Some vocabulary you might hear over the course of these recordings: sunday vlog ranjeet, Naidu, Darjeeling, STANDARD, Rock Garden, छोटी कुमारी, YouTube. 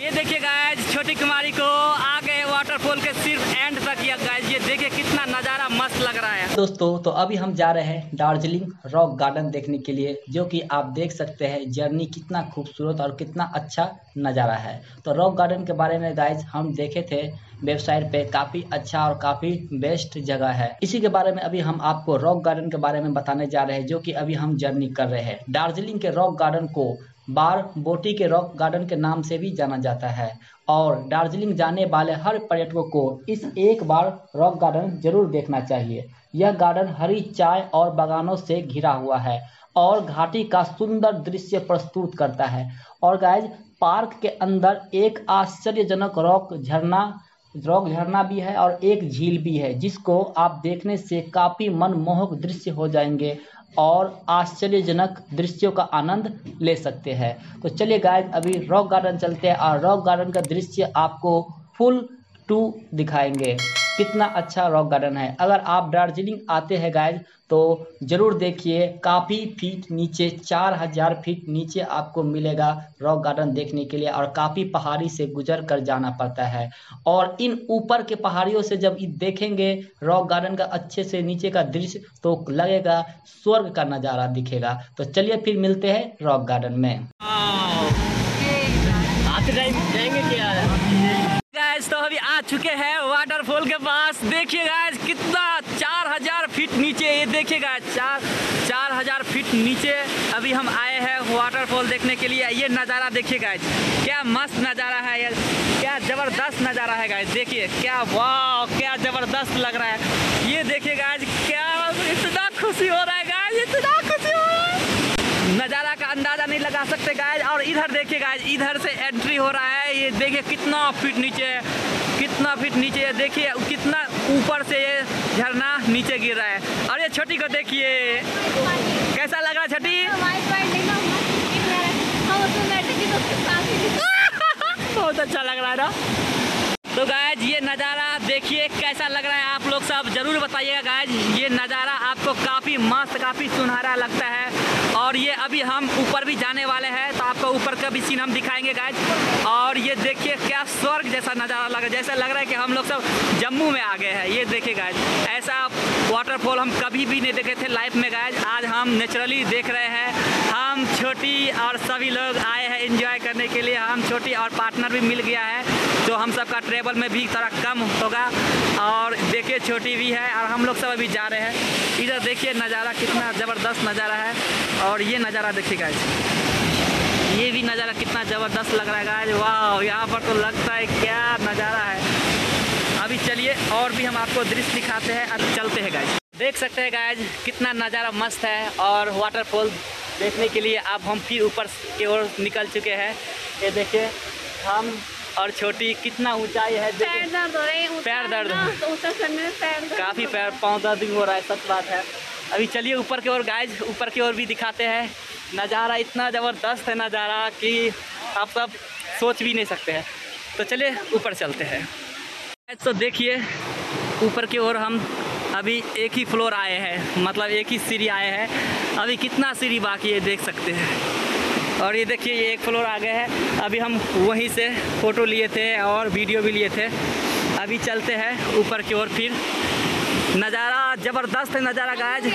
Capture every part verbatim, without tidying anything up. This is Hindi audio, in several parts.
ये देखिए गाइज, छोटी कुमारी को आ गए वाटरफॉल के सिर्फ एंड तक। या गाइज ये देखिए कितना नजारा मस्त लग रहा है। दोस्तों तो अभी हम जा रहे हैं दार्जिलिंग रॉक गार्डन देखने के लिए, जो कि आप देख सकते हैं जर्नी कितना खूबसूरत और कितना अच्छा नज़ारा है। तो रॉक गार्डन के बारे में गाइज हम देखे थे वेबसाइट पे, काफ़ी अच्छा और काफ़ी बेस्ट जगह है। इसी के बारे में अभी हम आपको रॉक गार्डन के बारे में बताने जा रहे हैं, जो कि अभी हम जर्नी कर रहे हैं। दार्जिलिंग के रॉक गार्डन को बार बोटी के रॉक गार्डन के नाम से भी जाना जाता है और दार्जिलिंग जाने वाले हर पर्यटकों को इस एक बार रॉक गार्डन जरूर देखना चाहिए। यह गार्डन हरी चाय और बागानों से घिरा हुआ है और घाटी का सुंदर दृश्य प्रस्तुत करता है। और गाइज पार्क के अंदर एक आश्चर्यजनक रॉक झरना रॉक झरना भी है और एक झील भी है, जिसको आप देखने से काफ़ी मनमोहक दृश्य हो जाएंगे और आश्चर्यजनक दृश्यों का आनंद ले सकते हैं। तो चलिए गाइज अभी रॉक गार्डन चलते हैं और रॉक गार्डन का दृश्य आपको फुल टू दिखाएंगे। कितना अच्छा रॉक गार्डन है। अगर आप दार्जिलिंग आते हैं गाइज तो ज़रूर देखिए, काफ़ी फीट नीचे चार हज़ार फीट नीचे आपको मिलेगा रॉक गार्डन देखने के लिए और काफ़ी पहाड़ी से गुजर कर जाना पड़ता है। और इन ऊपर के पहाड़ियों से जब देखेंगे रॉक गार्डन का अच्छे से नीचे का दृश्य तो लगेगा स्वर्ग का नज़ारा दिखेगा। तो चलिए फिर मिलते हैं रॉक गार्डन में। तो अभी आ चुके हैं वाटरफॉल के पास। देखिए गाइस कितना चार हजार फीट नीचे, ये देखिएगा चार चार हजार फीट नीचे अभी हम आए हैं वाटरफॉल देखने के लिए। ये नज़ारा देखिए गाइस, क्या मस्त नज़ारा है यार, क्या ज़बरदस्त नज़ारा है गाइस। देखिए क्या वाह, क्या ज़बरदस्त लग रहा है। ये देखिए गाइस क्या इतना खुशी हो रहा है गाइस, इतना खुशी हो रहा है, नज़ारा का अंदाज़ा नहीं लगा सकते गाइस। और इधर देखिए गाइस, इधर से एंट्री हो रहा है। ये देखिए कितना फीट नीचे है, कितना फीट नीचे है, देखिए कितना ऊपर से ये झरना नीचे गिर रहा है। और ये छोटी को देखिए कैसा लग रहा है। छोटी बहुत अच्छा लग रहा है ना। तो गाइज ये नज़ारा देखिए कैसा लग रहा है, आप लोग सब जरूर बताइएगा गाइज। ये नज़ारा आपको काफ़ी मस्त काफ़ी सुनहरा लगता है। और ये अभी हम ऊपर भी जाने वाले हैं तो आपको ऊपर का भी सीन हम दिखाएंगे गाइज। और ये देखिए क्या स्वर्ग जैसा नज़ारा लग रहा है, जैसा लग रहा है कि हम लोग सब जम्मू में आ गए हैं। ये देखिए गाइज, ऐसा वाटरफॉल हम कभी भी नहीं देखे थे लाइफ में गाइज, आज हम नेचुरली देख रहे हैं। हम छोटी और सभी लोग आए हैं एंजॉय करने के लिए। हम छोटी और पार्टनर भी मिल गया है तो हम सबका ट्रेवल में भी थोड़ा कम होगा। और देखिए छोटी भी है और हम लोग सब अभी जा रहे हैं। इधर देखिए नज़ारा कितना ज़बरदस्त नज़ारा है। और ये नज़ारा देखिए गाइस, ये भी नज़ारा कितना ज़बरदस्त लग रहा है गाइस। वाह, यहाँ पर तो लगता है क्या नज़ारा है। अभी चलिए और भी हम आपको दृश्य दिखाते हैं और चलते हैं गाइस। देख सकते हैं गाइस कितना नज़ारा मस्त है। और वाटरफॉल देखने के लिए अब हम फिर ऊपर की ओर निकल चुके हैं। ये देखिए हम और छोटी कितना ऊंचाई है, पैर दर्द हो रहा है, पैर दर्द तो काफ़ी पैर पाँव दर्द भी हो रहा है, सच बात है। अभी चलिए ऊपर की ओर गाइज, ऊपर की ओर भी दिखाते हैं। नज़ारा इतना ज़बरदस्त है नज़ारा कि आप सब सोच भी नहीं सकते हैं। तो चलिए ऊपर चलते हैं। तो देखिए ऊपर की ओर हम अभी एक ही फ्लोर आए हैं, मतलब एक ही सीढ़ी आए हैं। अभी कितना सीढ़ी बाकी है देख सकते हैं। और ये देखिए ये एक फ्लोर आ गए हैं। अभी हम वहीं से फ़ोटो लिए थे और वीडियो भी लिए थे। अभी चलते हैं ऊपर की ओर फिर। नज़ारा ज़बरदस्त है नज़ारा गाइज।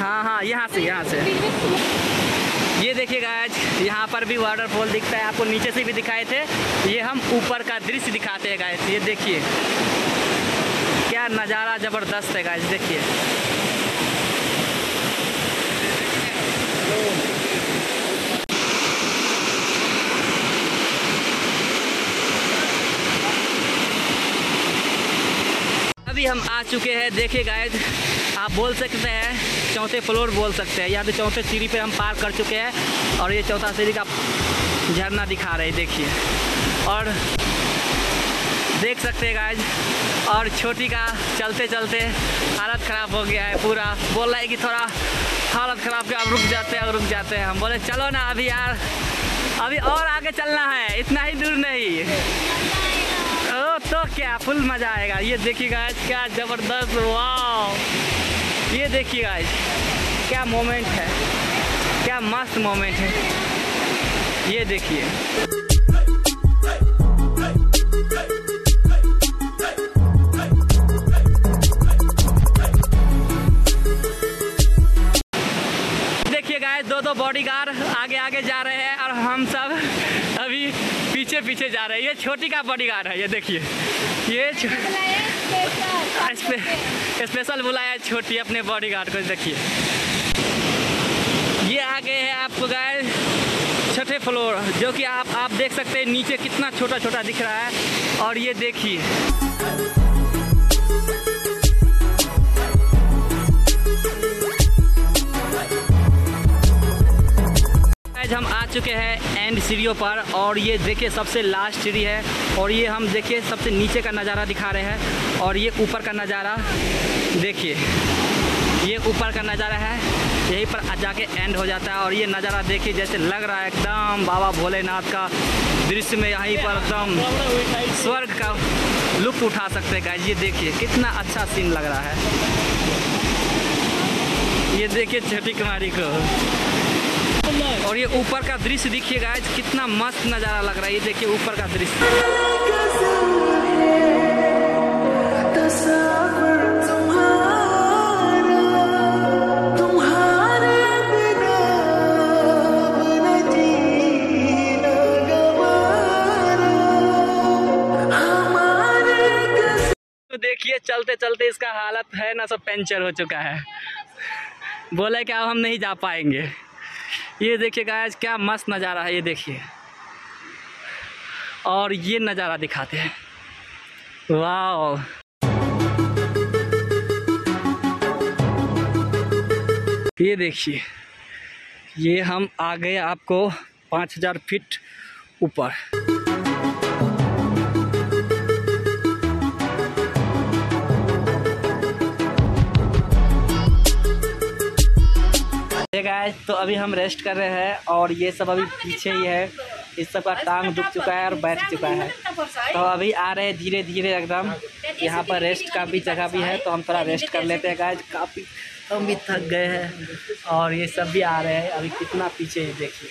हाँ हाँ यहाँ से यहाँ से ये देखिए गाइज, यहाँ पर भी वाटरफॉल दिखता है। आपको नीचे से भी दिखाए थे, ये हम ऊपर का दृश्य दिखाते हैं गाइज। ये देखिए क्या नज़ारा ज़बरदस्त है गाइज। देखिए अभी हम आ चुके हैं। देखिए गाइज आप बोल सकते हैं चौथे फ्लोर बोल सकते हैं, या तो चौथे सीढ़ी पे हम पार कर चुके हैं। और ये चौथा सीढ़ी का झरना दिखा रहे हैं देखिए। और देख सकते हैं गाइज, और छोटी का चलते चलते हालत ख़राब हो गया है पूरा। बोल रहा है कि थोड़ा हालत ख़राब के अब रुक जाते हैं और रुक जाते हैं। हम बोले चलो ना अभी यार, अभी और आगे चलना है, इतना ही दूर नहीं ओ तो क्या फुल मज़ा आएगा। ये देखिए गाइस क्या ज़बरदस्त, वाह। ये देखिए गाइस क्या मोमेंट है, क्या मस्त मोमेंट है। ये देखिए। पीछे पीछे जा रही है। छोटी का बॉडीगार्ड है ये, देखिए ये स्पेशल बुलाया छोटी अपने बॉडीगार्ड को। देखिए ये आ गए हैं आपको गाइस छठे फ्लोर, जो कि आप आप देख सकते हैं नीचे कितना छोटा छोटा दिख रहा है। और ये देखिए हम आ चुके हैं एंड सीढ़ियों पर, और ये देखिए सबसे लास्ट सीढ़ी है। और ये हम देखिए सबसे नीचे का नज़ारा दिखा रहे हैं, और ये ऊपर का नज़ारा देखिए, ये ऊपर का नज़ारा है। यहीं पर जाके एंड हो जाता है। और ये नज़ारा देखिए जैसे लग रहा है एकदम बाबा भोलेनाथ का दृश्य में, यहीं पर एकदम स्वर्ग का लुत्फ उठा सकते हैं गाइस। ये देखिए कितना अच्छा सीन लग रहा है। ये देखिए छठी कुमारी को, और ये ऊपर का दृश्य देखिए गाइस कितना मस्त नज़ारा लग रहा है। ये देखिए ऊपर का दृश्य तो देखिए। चलते चलते इसका हालत है ना सब पंचर हो चुका है, बोला कि अब हम नहीं जा पाएंगे। ये देखिए गाइस क्या मस्त नज़ारा है, ये देखिए। और ये नज़ारा दिखाते हैं, वाह। ये देखिए ये हम आ गए आपको पाँच हज़ार फीट ऊपर। गाइस तो अभी हम रेस्ट कर रहे हैं, और ये सब अभी पीछे ही है। इस सब का टांग दुख चुका है और बैठ चुका है, तो अभी आ रहे हैं धीरे धीरे एकदम। यहाँ पर रेस्ट का भी जगह भी है, तो हम थोड़ा रेस्ट कर लेते हैं गाइस। काफ़ी हम भी थक गए हैं, और ये सब भी आ रहे हैं अभी कितना पीछे है देखिए।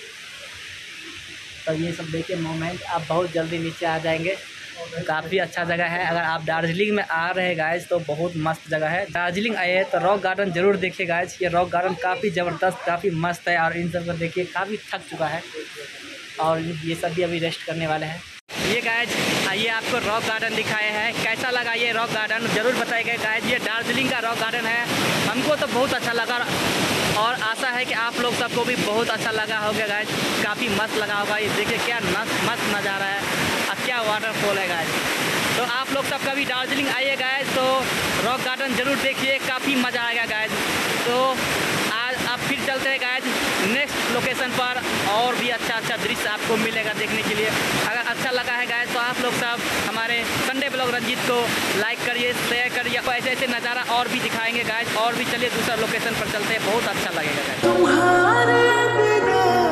तो ये सब देखिए मोमेंट, आप बहुत जल्दी नीचे आ जाएंगे। काफ़ी अच्छा जगह है, अगर आप दार्जिलिंग में आ रहे हैं गाइज तो बहुत मस्त जगह है। दार्जिलिंग आए तो रॉक गार्डन ज़रूर देखिए गाइज। ये रॉक गार्डन काफ़ी ज़बरदस्त काफ़ी मस्त है, और इन सब को देखिए काफ़ी थक चुका है, और ये सब भी अभी रेस्ट करने वाले हैं। ये गाइज आइए आपको रॉक गार्डन दिखाए हैं, कैसा लगा ये रॉक गार्डन ज़रूर बताइएगा गाइज। ये दार्जिलिंग का रॉक गार्डन है, हमको तो बहुत अच्छा लगा, और आशा है कि आप लोग सबको भी बहुत अच्छा लगा होगा गाइज। काफ़ी मस्त लगा होगा। ये देखिए क्या मस्त नज़ारा है, क्या वाटरफॉल है गाइस। तो आप लोग सब कभी दार्जिलिंग आइए गाइस, तो रॉक गार्डन ज़रूर देखिए, काफ़ी मज़ा आएगा गाइस। तो आज आप फिर चलते हैं गाइस नेक्स्ट लोकेशन पर, और भी अच्छा अच्छा दृश्य आपको मिलेगा देखने के लिए। अगर अच्छा लगा है गाइस तो आप लोग सब हमारे संडे ब्लॉग रंजीत को लाइक करिए, शेयर करिए, और ऐसे ऐसे नज़ारा और भी दिखाएँगे गाइस। और भी चलिए दूसरा लोकेशन पर चलते हैं, बहुत अच्छा लगेगा गाइस।